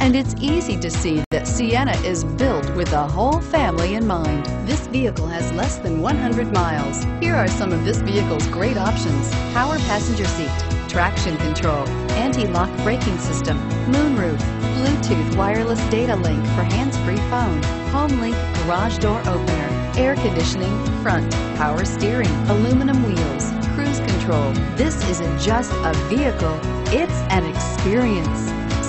and it's easy to see that Sienna is built with the whole family in mind. This vehicle has less than 100 miles. Here are some of this vehicle's great options: power passenger seat, traction control, anti-lock braking system, moonroof, Bluetooth wireless data link for hands-free phone, home link garage door opener, air conditioning, front, power steering, aluminum wheels, cruise control. This isn't just a vehicle, it's an experience.